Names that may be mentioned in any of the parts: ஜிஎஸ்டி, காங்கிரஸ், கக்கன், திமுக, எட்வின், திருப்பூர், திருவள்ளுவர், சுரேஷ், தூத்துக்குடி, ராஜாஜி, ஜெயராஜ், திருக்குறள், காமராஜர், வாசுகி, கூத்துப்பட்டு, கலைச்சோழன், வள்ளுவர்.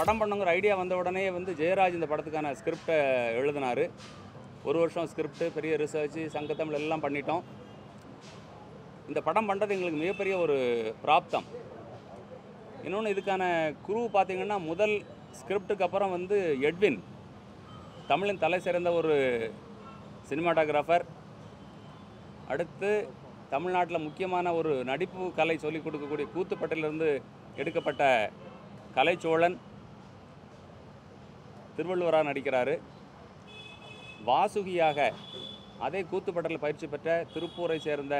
படம் பண்ணுங்கிற ஐடியா வந்த உடனே வந்து ஜெயராஜ் இந்த படத்துக்கான ஸ்கிரிப்டை எழுதினார். ஒரு வருஷம் ஸ்கிரிப்ட், பெரிய ரிசர்ச்சு, சங்கத்தமிழ் எல்லாம் பண்ணிட்டோம். இந்த படம் பண்ணுறது எங்களுக்கு மிகப்பெரிய ஒரு பிராப்தம். இன்னொன்று, இதுக்கான குரு பார்த்திங்கன்னா முதல் ஸ்கிரிப்டுக்கு அப்புறம் வந்து எட்வின், தமிழின் தலை சிறந்த ஒரு சினிமாட்டோகிராஃபர், அடுத்து தமிழ்நாட்டில் முக்கியமான ஒரு நடிப்பு கலை சொல்லிக் கொடுக்கக்கூடிய கூத்துப்பட்டிலிருந்து எடுக்கப்பட்ட கலைச்சோழன் திருவள்ளுவராக நடிக்கிறார். வாசுகியாக அதே கூத்துப்பட்டில் பயிற்சி பெற்ற திருப்பூரை சேர்ந்த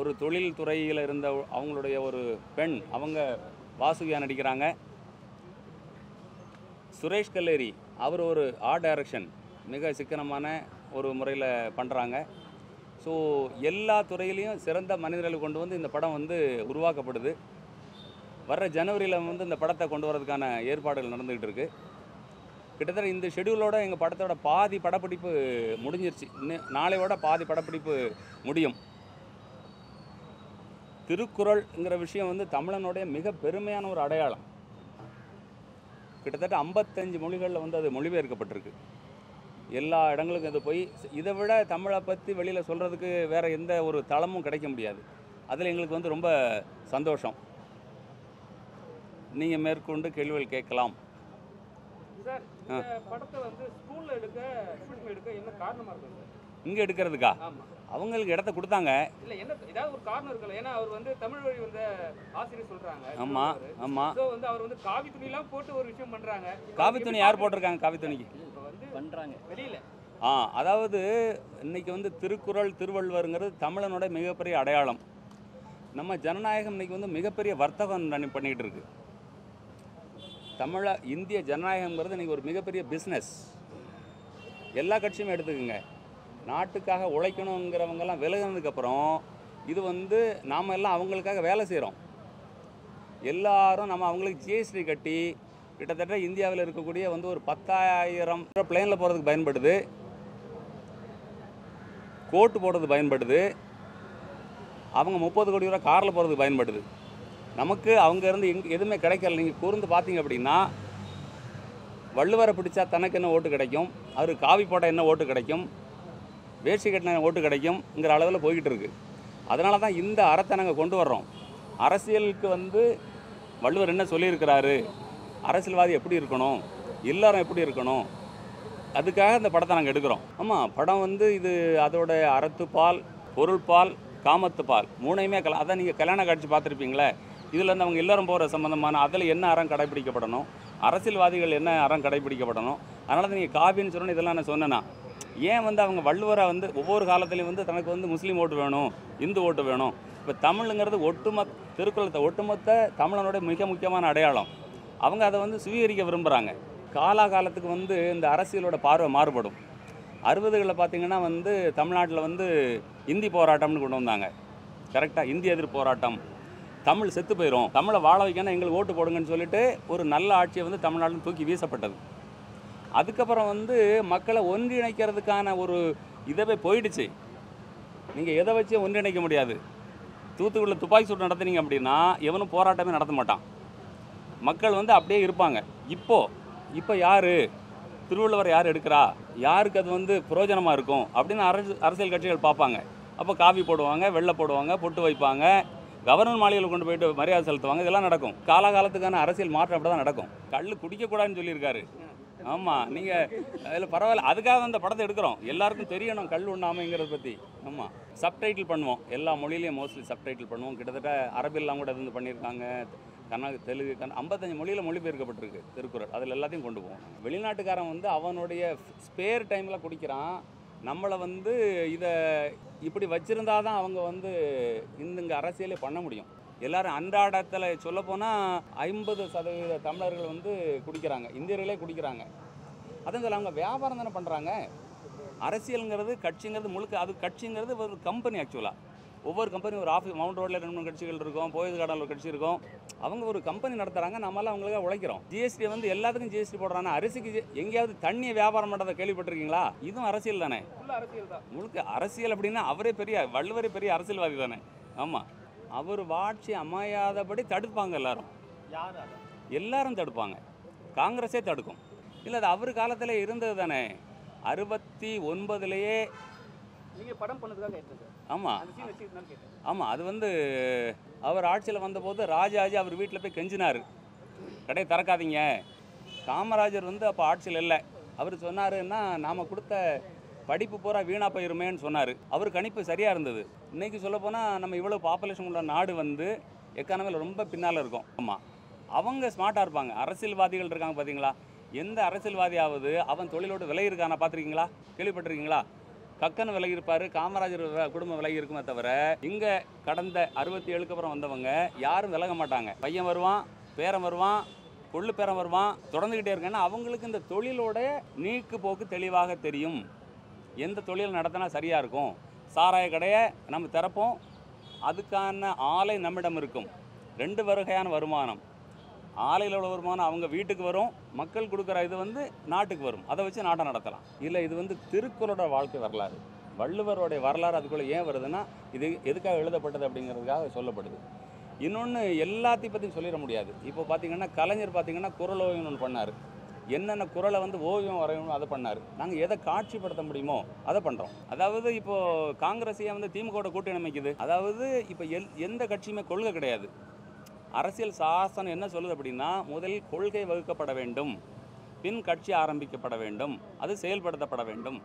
ஒரு தொழில் துறையில் இருந்த அவங்களுடைய ஒரு பெண், அவங்க வாசுகியாக நடிக்கிறாங்க. சுரேஷ் கல்லேரி, அவர் ஒரு ஆர்ட் டைரக்ஷன் மிக சிக்கனமான ஒரு முறையில் பண்ணுறாங்க. ஸோ எல்லா துறையிலையும் சிறந்த மனிதர்களை கொண்டு வந்து இந்த படம் வந்து உருவாக்கப்படுது. வர்ற ஜனவரியில் வந்து இந்த படத்தை கொண்டு வரதுக்கான ஏற்பாடுகள் நடந்துக்கிட்டு இருக்குது. கிட்டத்தட்ட இந்த ஷெடியூலோடு எங்கள் படத்தோட பாதி படப்பிடிப்பு முடிஞ்சிருச்சு. நாளையோட பாதி படப்பிடிப்பு முடியும். திருக்குறள்ங்கிற விஷயம் வந்து தமிழனுடைய மிக பெருமையான ஒரு அடையாளம். கிட்டத்தட்ட 55 மொழிகளில் வந்து அது மொழிபெயர்க்கப்பட்டிருக்கு. எல்லா இடங்களுக்கும் இது போய், இதை விட தமிழை பற்றி வெளியில் சொல்கிறதுக்கு வேறு எந்த ஒரு தளமும் கிடைக்க முடியாது. அதில் எங்களுக்கு வந்து ரொம்ப சந்தோஷம். நீங்கள் மேற்கொண்டு கேள்விகள் கேட்கலாம். இங்கே எடுக்கிறதுக்கா அவங்களுக்கு இடத்த கொடுத்தாங்க. ஆமாம் ஆமாம், காவி துணி யார் போட்டிருக்காங்க? காவி துணிக்கு ஆ, அதாவது இன்னைக்கு வந்து திருக்குறள், திருவள்ளுவருங்கிறது தமிழனோட மிகப்பெரிய அடையாளம். நம்ம ஜனநாயகம் இன்னைக்கு வந்து மிகப்பெரிய வர்த்தகம் பண்ணிக்கிட்டு இருக்கு. தமிழ இந்திய ஜனநாயகம்ங்கிறது இன்னைக்கு ஒரு மிகப்பெரிய பிஸ்னஸ். எல்லா கட்சியுமே எடுத்துக்கோங்க, நாட்டுக்காக உழைக்கணுங்கிறவங்கெல்லாம் விலகினதுக்கப்புறம் இது வந்து நாம் எல்லாம் அவங்களுக்காக வேலை செய்கிறோம். எல்லாரும் நம்ம அவங்களுக்கு ஜிஎஸ்டி கட்டி கிட்டத்தட்ட இந்தியாவில் இருக்கக்கூடிய வந்து ஒரு 10,000 பிளேனில் போகிறதுக்கு பயன்படுது, கோட்டு போடுறதுக்கு பயன்படுது, அவங்க 30 கோடி ரூபா காரில் போகிறதுக்கு பயன்படுது. நமக்கு அவங்க இருந்து எதுவுமே கிடைக்கல. நீங்கள் கூர்ந்து பார்த்தீங்க அப்படின்னா, வள்ளுவரை பிடிச்சா தனக்கு என்ன ஓட்டு கிடைக்கும், அவர் காவி போட்டால் என்ன ஓட்டு கிடைக்கும், வேஷ்டி கட்டின ஓட்டு கிடைக்கும்ங்கிற அளவில் போய்கிட்டு இருக்குது. அதனால தான் இந்த அறத்தை நாங்கள் கொண்டு வர்றோம். அரசியலுக்கு வந்து வள்ளுவர் என்ன சொல்லியிருக்கிறாரு, அரசியல்வாதி எப்படி இருக்கணும், எல்லாரும் எப்படி இருக்கணும், அதுக்காக இந்த படத்தை நாங்கள் எடுக்கிறோம். ஆமாம், படம் வந்து இது அதோட அறத்துப்பால், பொருள்பால், காமத்துப்பால் மூணையுமே அதான் நீங்கள் கல்யாண காட்சி பார்த்துருப்பீங்களே, இதில் வந்து அவங்க எல்லோரும் போகிற சம்மந்தமான அதில் என்ன அறம் கடைப்பிடிக்கப்படணும், அரசியல்வாதிகள் என்ன அறம் கடைப்பிடிக்கப்படணும். அதனால தான் நீங்கள் காவின்னு சொன்னோன்னு இதெல்லாம் நான் சொன்னேன்னா, ஏன் வந்து அவங்க வள்ளுவரை வந்து ஒவ்வொரு காலத்துலேயும் வந்து தனக்கு வந்து முஸ்லீம் ஓட்டு வேணும், இந்து ஓட்டு வேணும். இப்போ தமிழுங்கிறது திருக்குறளை ஒட்டுமொத்த தமிழனுடைய மிக முக்கியமான அடையாளம். அவங்க அதை வந்து சுவீகரிக்க விரும்புகிறாங்க. காலாகாலத்துக்கு வந்து இந்த அரசியலோட பார்வை மாறுபடும். 60களில் பார்த்திங்கன்னா வந்து தமிழ்நாட்டில் வந்து இந்தி போராட்டம்னு கொண்டு வந்தாங்க. கரெக்டாக இந்தி எதிர்ப்பு போராட்டம், தமிழ் செத்து போயிடும், தமிழை வாழ வைக்கணும், எங்களுக்கு ஓட்டு போடுங்கன்னு சொல்லிட்டு ஒரு நல்ல ஆட்சியை வந்து தமிழ்நாட்டில் தூக்கி வீசப்பட்டது. அதுக்கப்புறம் வந்து மக்களை ஒன்றிணைக்கிறதுக்கான ஒரு இதவே போயிடுச்சு. நீங்கள் எதை வச்சு ஒன்றிணைக்க முடியாது. தூத்துக்குடியில் துப்பாக்கி சூடு நடத்துனீங்க அப்படின்னா எவனும் போராட்டமே நடத்த மாட்டான், மக்கள் வந்து அப்படியே இருப்பாங்க. இப்போ யார் திருவள்ளுவர் யார் எடுக்கிறா, யாருக்கு அது வந்து பிரயோஜனமாக இருக்கும் அப்படின்னு அரசியல் கட்சிகள் பார்ப்பாங்க. அப்போ காவி போடுவாங்க, வெள்ளை போடுவாங்க, பொட்டு வைப்பாங்க, கவர்னர் மாளிகையில் கொண்டு போயிட்டு மரியாதை செலுத்துவாங்க. இதெல்லாம் நடக்கும். காலகாலத்துக்கான அரசியல் மாற்றம் அப்படி தான் நடக்கும். கல் குடிக்கக்கூடாதுன்னு சொல்லியிருக்காரு. ஆமாம், நீங்கள் அதில் பரவாயில்ல, அதுக்காக அந்த படத்தை எடுக்கிறோம். எல்லாருக்கும் தெரியணும் கல் உண்ணாமைங்கிறத பற்றி. ஆமாம், சப்டைட்டில் பண்ணுவோம், எல்லா மொழியிலையும் மோஸ்ட்லி சப்டைட்டில் பண்ணுவோம். கிட்டத்தட்ட அரபில்லாம் கூட இது பண்ணியிருக்காங்க, தெலுங்கு, 55 மொழியில் மொழிபெயர்க்கப்பட்டிருக்கு திருக்குறள். அதில் எல்லாத்தையும் கொண்டு போவோம். வெளிநாட்டுக்காரன் வந்து அவனுடைய ஸ்பேர் டைமில் குடிக்கிறான். நம்மளை வந்து இதை இப்படி வச்சுருந்தா தான் அவங்க வந்து இங்கே அரசியலே பண்ண முடியும். எல்லாரும் அன்றாடத்தில் சொல்லப்போனால் 50% தமிழர்கள் வந்து குடிக்கிறாங்க, இந்தியர்களே குடிக்கிறாங்க. அதுவும் சொல்ல அவங்க வியாபாரம் தானே பண்ணுறாங்க. அரசியலுங்கிறது கட்சிங்கிறது முழுக்க அது கட்சிங்கிறது ஒரு கம்பெனி. ஆக்சுவலாக ஒவ்வொரு கம்பெனியும் ஒரு ஆஃபீஸ், மவுண்ட் ரோட்டில் 2-3 கட்சிகள் இருக்கும், போயது கார்டனில் ஒரு கட்சி இருக்கும். அவங்க ஒரு கம்பெனி நடத்துகிறாங்க, நம்மளால் அவங்களுக்காக உழைக்கிறோம். ஜிஎஸ்டி வந்து எல்லாத்துக்கும் ஜிஎஸ்டி போடுறாங்க. அரிசிக்கு எங்கேயாவது தண்ணியை வியாபாரம் பண்ணுறதை கேள்விப்பட்டிருக்கீங்களா? இதுவும் அரசியல் தானே, அரசியல் தான் முழுக்க. அரசியல் அப்படின்னா அவரே பெரிய வள்ளுவரே பெரிய அரசியல்வாதி தானே. ஆமாம், அவர் வாட்சி அமையாதபடி தடுப்பாங்க எல்லாரும், எல்லாரும் தடுப்பாங்க. காங்கிரஸே தடுக்கும். இல்லை அது அவர் காலத்தில் இருந்தது தானே. 69 நீங்கள் படம் பண்ணதுக்காக கேட்டேன். ஆமாம் ஆமாம், அது வந்து அவர் ஆட்சியில் வந்தபோது ராஜாஜி அவர் வீட்டில் போய் கெஞ்சினார், கடையை திறக்காதீங்க. காமராஜர் வந்து அப்போ ஆட்சியில் இல்லை. அவர் சொன்னாருன்னா நாம் கொடுத்த படிப்பு பூரா வீணாக போயிருமேன்னு சொன்னார். அவர் கணிப்பு சரியாக இருந்தது. இன்றைக்கி சொல்லப்போனால் நம்ம இவ்வளோ பாப்புலேஷன் உள்ள நாடு வந்து எக்கானமியில் ரொம்ப பின்னால் இருக்கும். ஆமாம், அவங்க ஸ்மார்ட்டாக இருப்பாங்க. அரசியல்வாதிகள் இருக்காங்க பார்த்தீங்களா, எந்த அரசியல்வாதியாவது அவன் தொழிலோடு விலகி இருக்கானா பார்த்துருக்கீங்களா, கேள்விப்பட்டிருக்கீங்களா? கக்கன் விலகி இருப்பார், காமராஜர் குடும்பம் விலகி இருக்குமே தவிர இங்கே கடந்த 67க்கு அப்புறம் வந்தவங்க யாரும் விலக மாட்டாங்க. பையன் வருவான், பேரன் வருவான், கொள்ளு பேரன் வருவான், தொடர்ந்துக்கிட்டே இருக்கேன்னா அவங்களுக்கு இந்த தொழிலோட நீக்கு போக்கு தெளிவாக தெரியும். எந்த தொழில் நடத்தினா சரியாக இருக்கும், சாராய கடையை நம்ம திறப்போம், அதுக்கான ஆலை நம்மிடம் இருக்கும். 2 வகையான வருமானம், ஆலையில் உள்ள வருமானம் அவங்க வீட்டுக்கு வரும், மக்கள் கொடுக்குற இது வந்து நாட்டுக்கு வரும், அதை வச்சு நாட்டை நடத்தலாம். இல்லை இது வந்து திருக்குறளோட வாழ்க்கை வரலாறு, வள்ளுவருடைய வரலாறு. அதுக்குள்ளே ஏன் வருதுன்னா இது எதுக்காக எழுதப்பட்டது அப்படிங்கிறதுக்காக சொல்லப்படுது. இன்னொன்று எல்லாத்தையும் பற்றியும் சொல்லிட முடியாது. இப்போ பார்த்திங்கன்னா கலைஞர் பார்த்திங்கன்னா குறள் ஓவியம் ஒன்று பண்ணார். என்னென்ன குறளை வந்து ஓவியம் வரையணும் அதை பண்ணார். நாங்கள் எதை காட்சிப்படுத்த முடியுமோ அதை பண்ணுறோம். அதாவது இப்போது காங்கிரஸையே வந்து திமுகவோட கூட்டணி அமைக்குது. அதாவது இப்போ எந்த கட்சியுமே கொள்கை கிடையாது. அரசியல் சாசனம் என்ன சொல்லுது அப்படின்னா முதலில் கொள்கை வகுக்கப்பட வேண்டும், பின் கட்சி ஆரம்பிக்கப்பட வேண்டும், அது செயல்படுத்தப்பட வேண்டும்.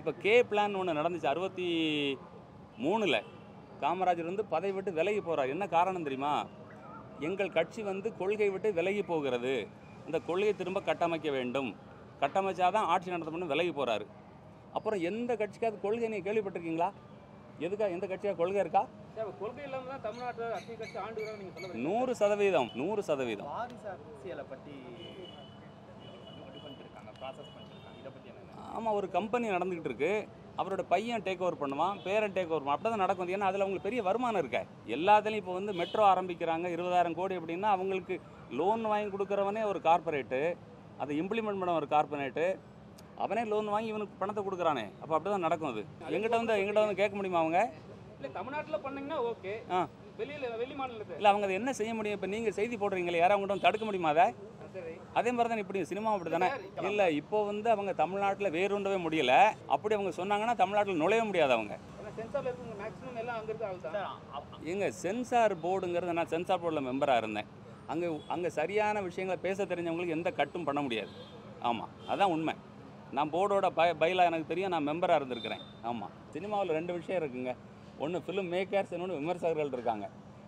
இப்போ கே பிளான் ஒன்று நடந்துச்சு 63 காமராஜர் வந்து பதவி விட்டு விலகி போகிறார். என்ன காரணம் தெரியுமா? எங்கள் கட்சி வந்து கொள்கை விட்டு விலகி போகிறது, இந்த கொள்கையை திரும்ப கட்டமைக்க வேண்டும், கட்டமைச்சாதான் ஆட்சி நடத்தணும்னு விலகி போகிறாரு. அப்புறம் எந்த கட்சிக்காவது கொள்கை நீங்கள் கேள்விப்பட்டிருக்கீங்களா? எதுக்காக எந்த கட்சியாக கொள்கை இருக்கா? கொள்கை இல்லாமல் தான் தமிழ்நாட்டில் அரசியல் கட்சி ஆண்டு நீங்கள் 100%. அரசியலை பற்றி ஆமாம், ஒரு கம்பெனி நடந்துக்கிட்டு இருக்கு, அவரோட பையன் டேக் ஓவர் பண்ணுவான், பேரன் டேக் ஓவர் பண்ணுவான், அப்படி தான் நடக்கும். ஏன்னா அதில் அவங்களுக்கு பெரிய வருமானம் இருக்கா எல்லாத்துலேயும். இப்போ வந்து மெட்ரோ ஆரம்பிக்கிறாங்க 20,000 கோடி அப்படின்னா அவங்களுக்கு லோன் வாங்கி கொடுக்குறவனே ஒரு கார்பரேட்டு, அதை இம்ப்ளிமெண்ட் பண்ண ஒரு கார்பரேட்டு, அவனே லோன் வாங்கி இவனுக்கு பணத்தை கொடுக்குறானே. அப்போ அப்படி தான் நடக்கும். அது எங்கிட்ட வந்து கேட்க முடியுமா அவங்க? இல்லை தமிழ்நாட்டில் பண்ணிங்கன்னா ஓகே, வெளியில் வெளி மாநிலத்தில் இல்லை அவங்க அதை என்ன செய்ய முடியும்? இப்போ நீங்கள் செய்தி போடுறீங்களே, யாரும் அவங்கள்ட்ட தடுக்க முடியுமா அதை? அதே மாதிரி தானே இப்படி சினிமா அப்படி தானே. இல்லை இப்போ வந்து அவங்க தமிழ்நாட்டில் வேறுண்டவே முடியல. அப்படி அவங்க சொன்னாங்கன்னா தமிழ்நாட்டில் நுழைய முடியாது அவங்க. எங்கள் சென்சார் போர்டுங்கிறது, நான் சென்சார் போர்டில் மெம்பராக இருந்தேன். அங்கே சரியான விஷயங்களை பேச தெரிஞ்சவங்களுக்கு எந்த கட்டும் பண்ண முடியாது. ஆமாம், அதுதான் உண்மை. நான் போர்டோட பயிலாக எனக்கு தெரியும், நான் மெம்பராக இருந்திருக்கிறேன். ஆமாம், சினிமாவில் 2 விஷயம் இருக்குங்க. ஒன்று ஃபிலிம் மேக்கர்ஸ், இன்னொன்று விமர்சகர்கள் இருக்காங்க.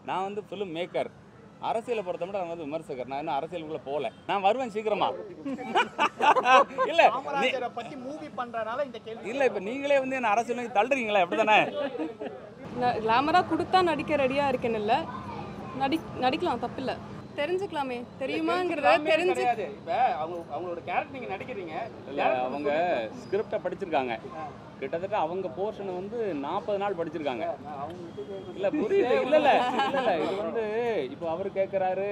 நான் வந்து ஃபிலிம் மேக்கர், அரசியலை பொறுத்த மட்டும் அவங்க வந்து விமர்சகர். நான் இன்னும் அரசியலுக்குள்ள போகல, நான் வருவேன் சீக்கிரமா. இல்லை இல்லை இப்போ நீங்களே வந்து என்ன அரசியல் தள்ளுறீங்களா? எப்படி தானே கிளாமராக கொடுத்தா நடிக்க ரெடியாக இருக்கேன்னு இல்லை, நடிக்கலாம் தப்பு இல்லை, தெரிஞ்சுக்கலாமே தெரியுமாங்கிறத தெரிஞ்சு. இப்போ அவங்களோட கேரக்டர் நீங்கள் நடிக்கிறீங்க இல்லை, அவங்க ஸ்கிரிப்டை படிச்சிருக்காங்க. கிட்டத்தட்ட அவங்க போர்ஷனை வந்து 40 நாள் படிச்சிருக்காங்க. இல்லை புரியுது, இல்லை இது வந்து இப்போ அவர் கேட்குறாரு,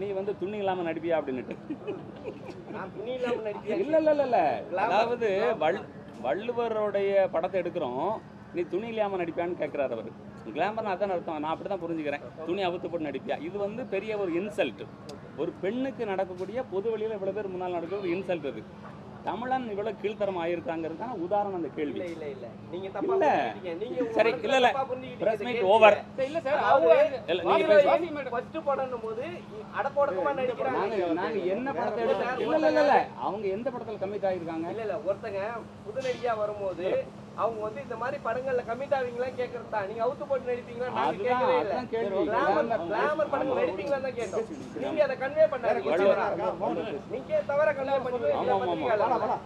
நீ வந்து துணி இல்லாமல் நடிப்பியா அப்படின்னுட்டு. இல்லை அதாவது வள்ளுவருடைய படத்தை எடுக்கிறோம், நீ துணி இல்லாமல் நடிப்பியான்னு கேட்குறாரு அவர். கிளாமர்னா அதான் அர்த்தம், நான் அப்படி தான் புரிஞ்சுக்கிறேன், துணி அவுத்து போட்டு நடிப்பியா. இது வந்து பெரிய ஒரு இன்சல்ட், ஒரு பெண்ணுக்கு நடக்கக்கூடிய பொது வழியில் இவ்வளோ பேர் முன்னால் நடக்கிற ஒரு இன்சல்ட். அது தமிழன் இவ்வளோ கீழ்த்தரம் ஆகியிருக்காங்கிறது தான் உதாரணம் அந்த கேள்வி. சரி, இல்லை பிரஸ் மீட் ஓவர். நாங்கள் என்ன படத்தை எடுக்க இல்லை, அவங்க எந்த படத்தில் கமிட் ஆகியிருக்காங்க? இல்லை ஒருத்தங்க புது நடிகையாக வரும்போது அவங்க வந்து இந்த மாதிரி படங்கள்ல கமிட் ஆவீங்களா கேக்குறதா, நீங்க அவுத்து போட்டு நடிப்பீங்களா? நான் கேக்குறேன், அதான் கேக்குறேன். கிளாமர் படங்கள் நடிப்பீங்களா தான் கேட்டோம். நீங்க அத கன்வே பண்ணாரு, நீங்க தவற கன்வே பண்ணி.